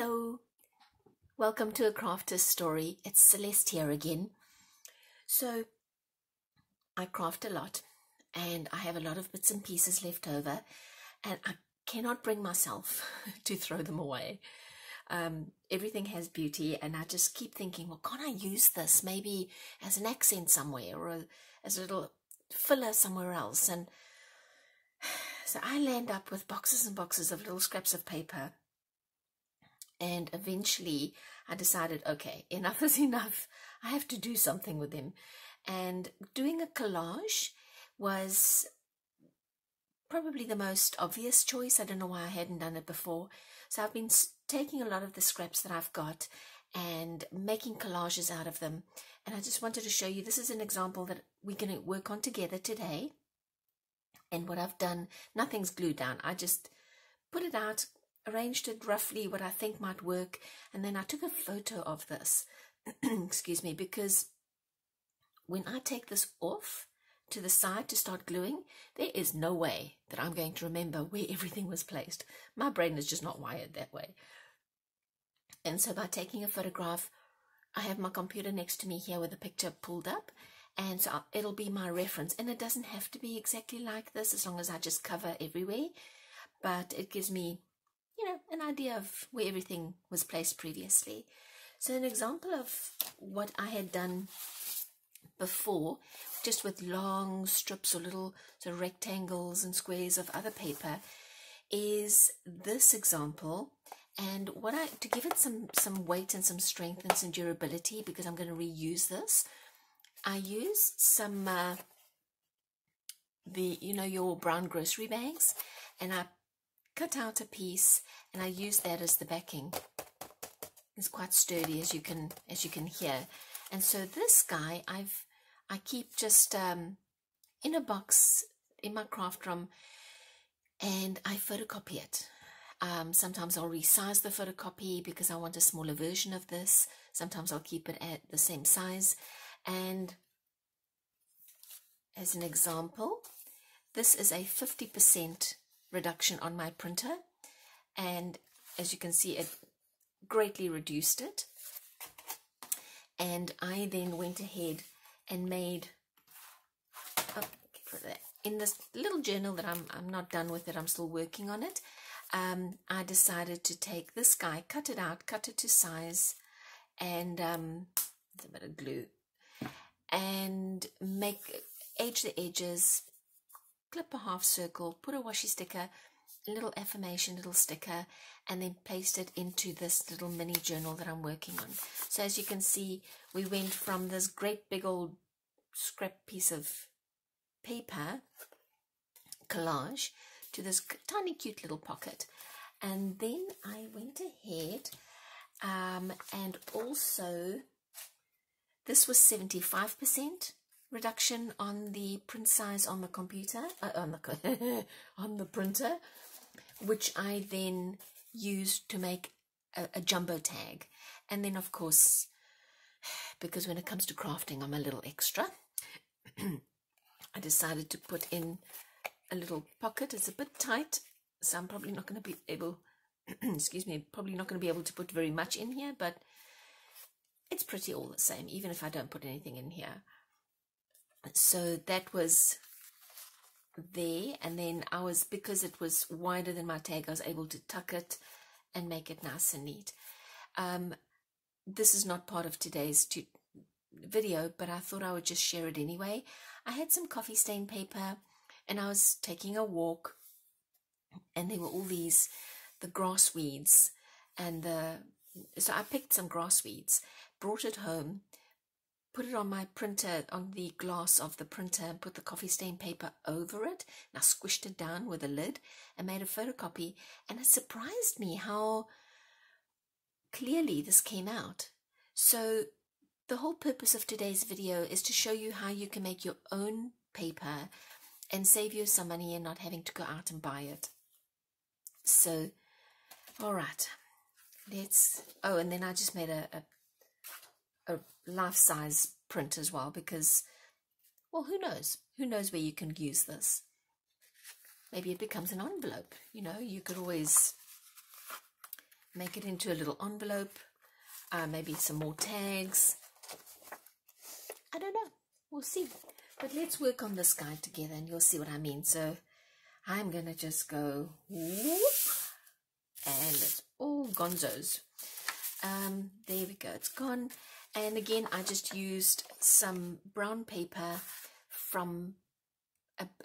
Hello, welcome to A Crafter's Story. It's Celeste here again. So I craft a lot and I have a lot of bits and pieces left over and I cannot bring myself to throw them away. Everything has beauty and I just keep thinking, well, can't I use this maybe as an accent somewhere or as a little filler somewhere else? And so I land up with boxes and boxes of little scraps of paper. And eventually I decided, okay, enough is enough. I have to do something with them. And doing a collage was probably the most obvious choice. I don't know why I hadn't done it before. So I've been taking a lot of the scraps that I've got and making collages out of them. And I just wanted to show you, this is an example that we're going to work on together today. And what I've done, nothing's glued down. I just put it out, arranged it roughly what I think might work, and then I took a photo of this excuse me, because when I take this off to the side to start gluing, there is no way that I'm going to remember where everything was placed. My brain is just not wired that way. And so by taking a photograph, I have my computer next to me here with a picture pulled up, and so it'll be my reference. And it doesn't have to be exactly like this, as long as I just cover everywhere, but it gives me, you know, an idea of where everything was placed previously. So an example of what I had done before, just with long strips or little sort of rectangles and squares of other paper, is this example. And what I, to give it some weight and some strength and some durability, because I'm going to reuse this, I used some your brown grocery bags, and I cut out a piece and I use that as the backing. It's quite sturdy, as you can hear. And so this guy I keep just in a box in my craft room, and I photocopy it. Sometimes I'll resize the photocopy because I want a smaller version of this. Sometimes I'll keep it at the same size. And as an example, this is a 50% reduction on my printer, and as you can see, it greatly reduced it. And I then went ahead and made in this little journal that I'm not done with it, I'm still working on it. I decided to take this guy, cut it out, cut it to size, and a bit of glue, and edge the edges, clip a half circle, put a washi sticker, a little affirmation, little sticker, and then paste it into this little mini journal that I'm working on. So as you can see, we went from this great big old scrap piece of paper collage to this tiny cute little pocket. And then I went ahead and also this was 75% reduction on the print size on the computer, on the printer, which I then used to make a jumbo tag. And then, of course, because when it comes to crafting, I'm a little extra, I decided to put in a little pocket. It's a bit tight, so I'm probably not going to be able, excuse me, probably not going to be able to put very much in here, but it's pretty all the same, even if I don't put anything in here. So that was there, and then I was, because it was wider than my tag, I was able to tuck it and make it nice and neat. This is not part of today's video, but I thought I would just share it anyway. I had some coffee stain paper and I was taking a walk, and there were all these, the grass weeds, and so I picked some grass weeds, brought it home, put it on my printer, on the glass of the printer, and put the coffee stain paper over it, and I squished it down with a lid and made a photocopy. And it surprised me how clearly this came out. So the whole purpose of today's video is to show you how you can make your own paper and save you some money and not having to go out and buy it. So all right, let's, oh, and then I just made a life-size print as well, because, well, who knows where you can use this. Maybe it becomes an envelope, you know, you could always make it into a little envelope, maybe some more tags. I don't know, we'll see. But let's work on this guide together and you'll see what I mean. So I'm going to just go whoop, and it's all gonzos. There we go, it's gone. And again, I just used some brown paper from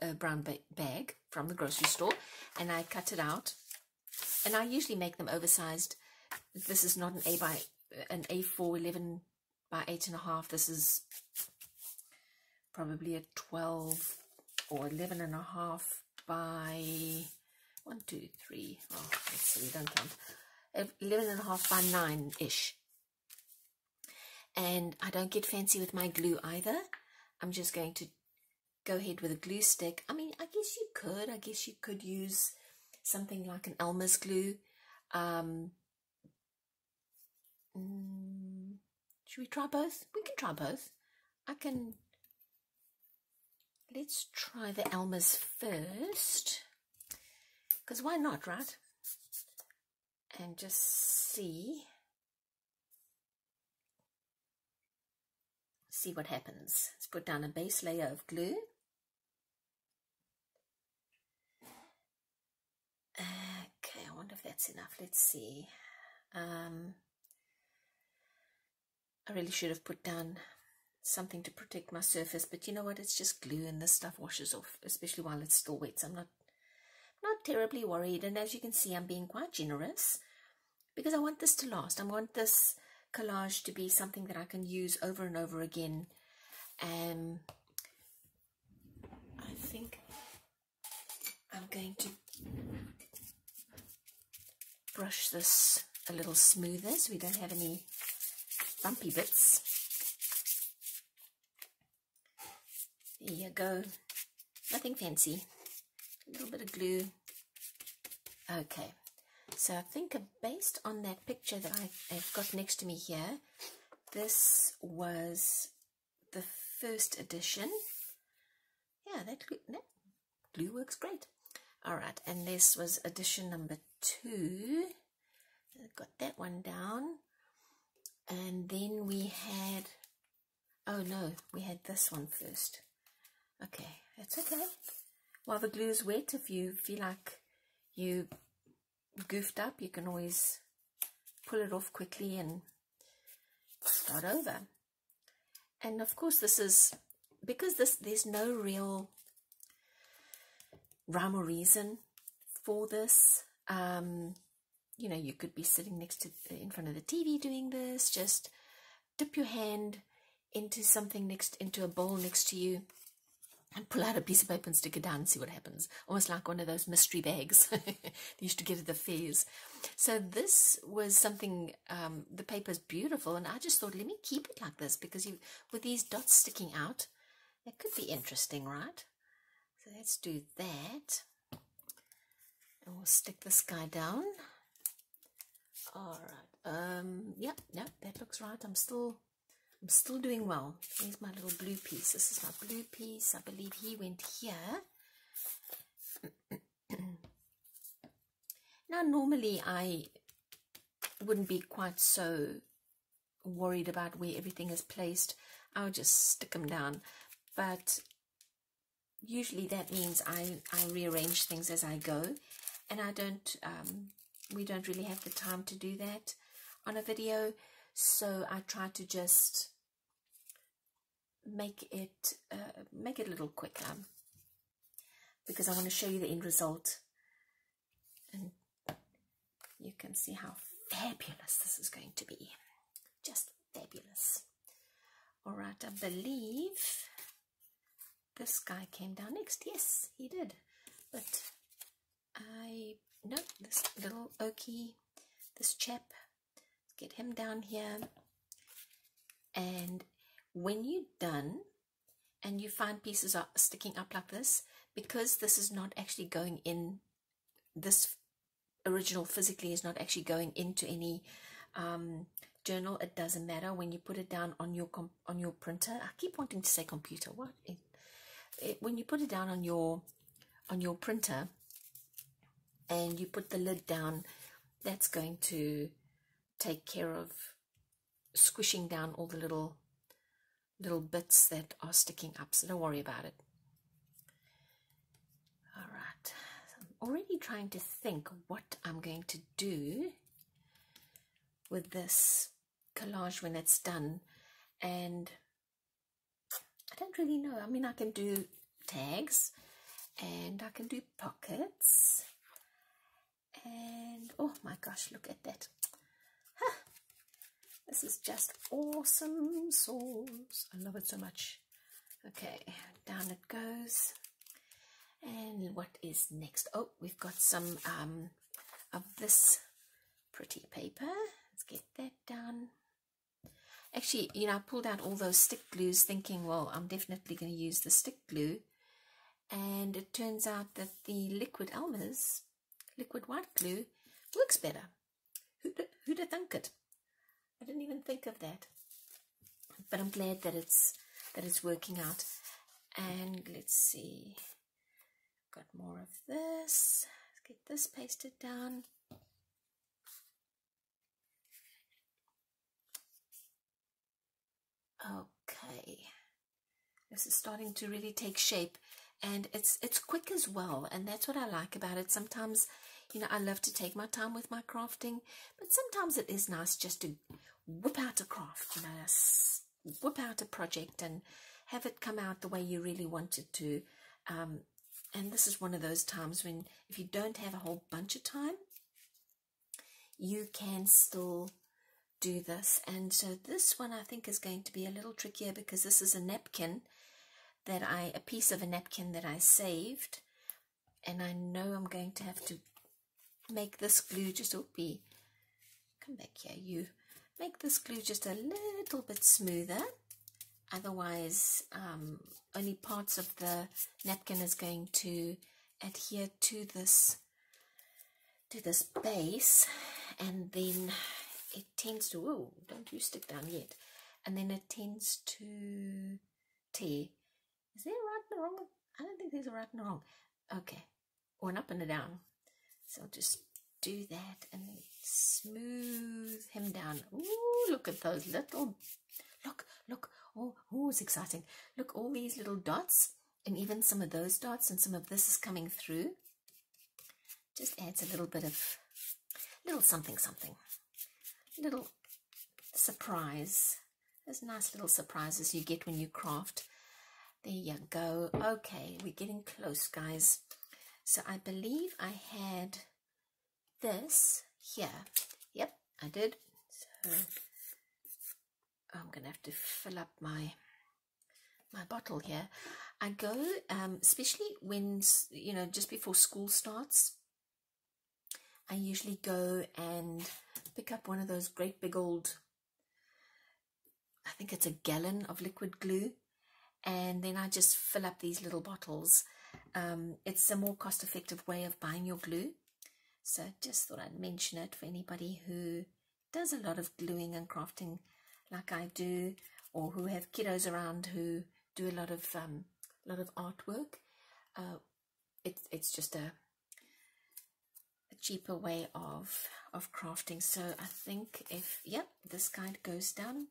a brown bag from the grocery store, and I cut it out. And I usually make them oversized. This is not an A4 11 by 8.5. This is probably a 12 or 11.5 by 1, 2, 3. Oh, that's silly, don't count. 11.5 by 9-ish. And I don't get fancy with my glue either. I'm just going to go ahead with a glue stick. I mean, I guess you could use something like an Elmer's glue. Should we try both? We can try both. Let's try the Elmer's first, because why not, right? And just see what happens. Let's put down a base layer of glue. Okay, I wonder if that's enough. Let's see. I really should have put down something to protect my surface, but you know what? It's just glue and this stuff washes off, especially while it's still wet. So I'm not terribly worried. And as you can see, I'm being quite generous because I want this to last. I want this collage to be something that I can use over and over again. And I think I'm going to brush this a little smoother so we don't have any bumpy bits. There you go. Nothing fancy. A little bit of glue. Okay. So I think based on that picture that I've got next to me here, this was the first edition. Yeah, that glue works great. All right, and this was edition number 2. I've got that one down. And then we had, oh no, we had this one first. Okay, that's okay. While the glue is wet, if you feel like you goofed up, you can always pull it off quickly and start over. And of course, this is because there's no real rhyme or reason for this. You know, you could be sitting in front of the TV doing this. Just dip your hand into a bowl next to you and pull out a piece of paper and stick it down and see what happens. Almost like one of those mystery bags they used to get at the fairs. So this was something, the paper's beautiful, and I just thought, let me keep it like this, because with these dots sticking out, that could be interesting, right? So let's do that. And we'll stick this guy down. All right. Yep, that looks right. I'm still doing well. Here's my little blue piece. This is my blue piece. I believe he went here. Now, normally I wouldn't be quite so worried about where everything is placed. I would just stick them down. But usually that means I rearrange things as I go. And I don't, we don't really have the time to do that on a video. So I try to just make it a little quicker, because I want to show you the end result, and you can see how fabulous this is going to be. Just fabulous. All right, I believe this guy came down next. Yes, he did. But this little Oakie, this chap, get him down here. And when you're done and you find pieces are sticking up like this, because this is not actually going in, this original physically is not actually going into any journal, it doesn't matter. When you put it down on your printer, I keep wanting to say computer, when you put it down on your printer and you put the lid down, that's going to take care of squishing down all the little bits that are sticking up, so don't worry about it. All right, so I'm already trying to think what I'm going to do with this collage when that's done, and I don't really know. I mean, I can do tags and I can do pockets, and oh my gosh, look at that. Huh. This is just awesome sauce. I love it so much. Okay, down it goes. And what is next? Oh, we've got some of this pretty paper. Let's get that done. Actually, you know, I pulled out all those stick glues thinking, well, I'm definitely going to use the stick glue. And it turns out that the liquid Elmer's, liquid white glue, works better. Who'd have thunk it? I didn't even think of that. But I'm glad that it's working out. And let's see. Got more of this. Let's get this pasted down. Okay, this is starting to really take shape, and it's quick as well, and that's what I like about it. Sometimes, you know, I love to take my time with my crafting, but sometimes it is nice just to whip out a craft, you know, whip out a project and have it come out the way you really want it to. And this is one of those times when, if you don't have a whole bunch of time, you can still do this. And so this one I think is going to be a little trickier, because this is a napkin that a piece of a napkin that I saved, and I know I'm going to have to make this glue just come back here, you make this glue just a little bit smoother, otherwise only parts of the napkin is going to adhere to this base, and then it tends to, oh, don't you stick down yet, and then it tends to tear. Is there a right and a wrong? I don't think there's a right and a wrong. Okay, or an up and a down. So I'll just do that and then smooth him down. Ooh, look at those little, look, oh, it's exciting. Look, all these little dots, and even some of those dots, and some of this is coming through. Just adds a little bit of, little something something. Little surprise. Those nice little surprises you get when you craft. There you go. Okay, we're getting close, guys. So I believe I had this here. Yep, I did. So I'm gonna have to fill up my bottle here. I go especially when, you know, just before school starts, I usually go and pick up one of those great big old, I think it's a gallon of liquid glue, and then I just fill up these little bottles. It's a more cost effective way of buying your glue, so just thought I'd mention it for anybody who does a lot of gluing and crafting like I do, or who have kiddos around who do a lot of artwork. It's just a cheaper way of crafting. So I think this kind goes down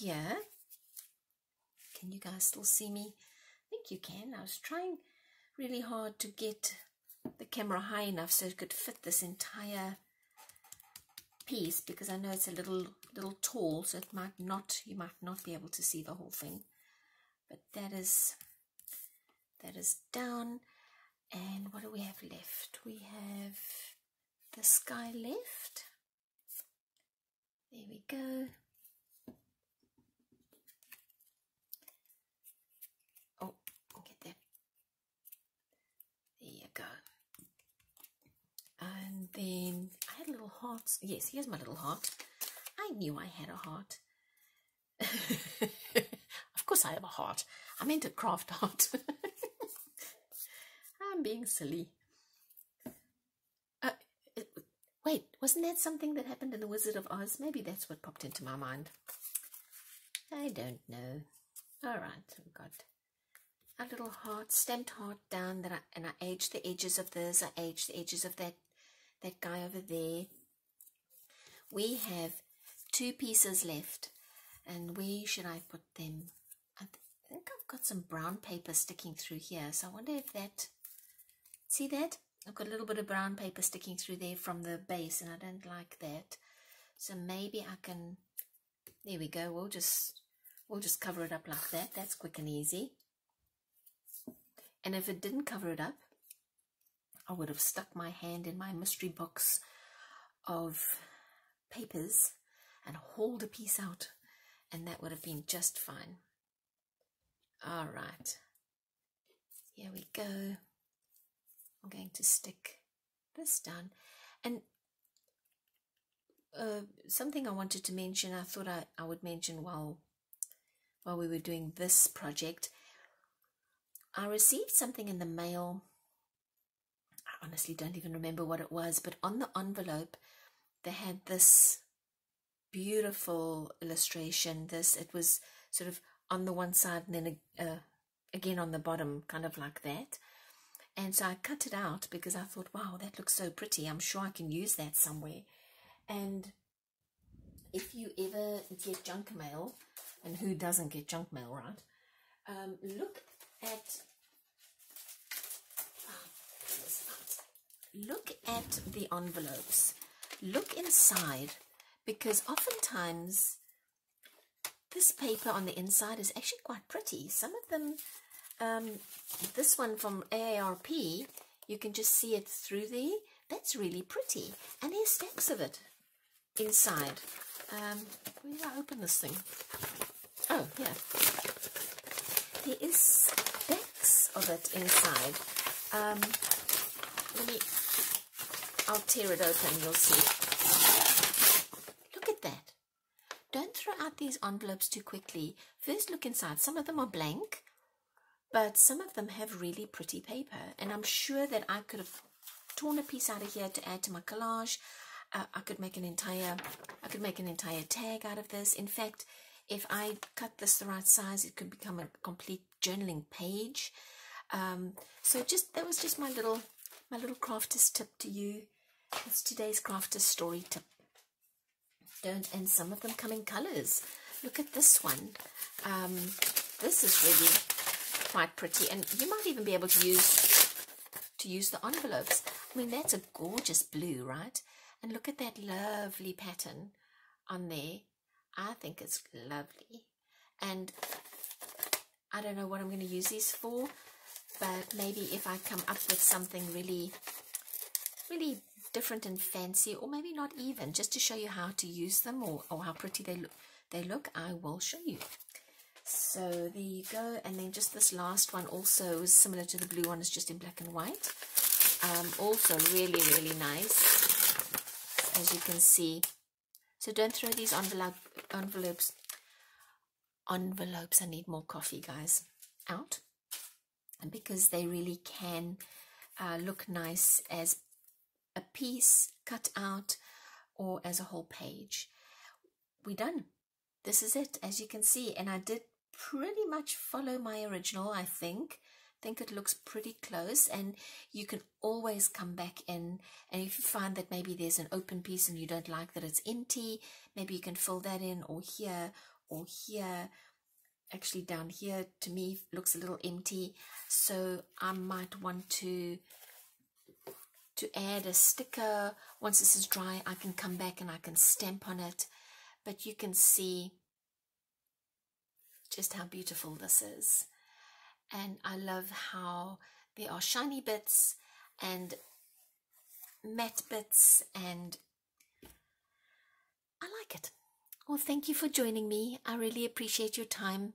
here. Can you guys still see me? I think you can. I was trying really hard to get the camera high enough so it could fit this entire piece, because I know it's a little tall, so it might not, you might not be able to see the whole thing. But that is down. And what do we have left? We have the sky left. There we go. Oh, get that. There you go. And then I had a little heart. Yes, here's my little heart. I knew I had a heart. Of course I have a heart. I meant a craft heart. I'm being silly. Wait, wasn't that something that happened in The Wizard of Oz? Maybe that's what popped into my mind. I don't know. All right, we've got a little heart, stamped heart down, and I aged the edges of this. I aged the edges of that guy over there. we have 2 pieces left, and where should I put them? I think I've got some brown paper sticking through here, so I wonder if that, see that? I've got a little bit of brown paper sticking through there from the base, and I don't like that. So maybe I can, there we go, we'll just cover it up like that. That's quick and easy. And if it didn't cover it up, I would have stuck my hand in my mystery box of papers and hauled a piece out, and that would have been just fine. All right, here we go. I'm going to stick this down. And something I wanted to mention, I thought I would mention while we were doing this project, I received something in the mail. I honestly don't even remember what it was, but on the envelope they had this beautiful illustration. It was sort of on the one side and then again on the bottom, kind of like that. And so I cut it out because I thought, wow, that looks so pretty. I'm sure I can use that somewhere. And if you ever get junk mail, and who doesn't get junk mail, right? Look at the envelopes. Look inside, because oftentimes this paper on the inside is actually quite pretty. Some of them, this one from AARP, you can just see it through there. That's really pretty. And there's stacks of it inside. Where did I open this thing? Oh, yeah. There is stacks of it inside. I'll tear it open, you'll see. Look at that. Don't throw out these envelopes too quickly. First look inside. Some of them are blank, but some of them have really pretty paper. And I'm sure that I could have torn a piece out of here to add to my collage. I could make an entire tag out of this. In fact, if I cut this the right size, it could become a complete journaling page. So that was just my little crafter's tip to you. That's today's crafter's story tip. And some of them come in colors. Look at this one. This is really quite pretty, and you might even be able to use the envelopes. I mean, that's a gorgeous blue, right? And look at that lovely pattern on there. I think it's lovely. And I don't know what I'm going to use these for, but maybe if I come up with something really, really different and fancy, or maybe not even, just to show you how to use them or how pretty they look, I will show you. So there you go. And then just this last one also is similar to the blue one. It's just in black and white. Also really, really nice, as you can see. So don't throw these envelopes, I need more coffee, guys, out, because they really can look nice as a piece cut out or as a whole page. We're done. This is it, as you can see, and I did pretty much follow my original, I think. I think it looks pretty close, and you can always come back in, and if you find that maybe there's an open piece and you don't like that it's empty, maybe you can fill that in, or here, or here. Actually down here to me looks a little empty, so I might want to add a sticker. Once this is dry, I can come back and I can stamp on it, but you can see just how beautiful this is. And I love how there are shiny bits and matte bits, and I like it. Well, thank you for joining me. I really appreciate your time,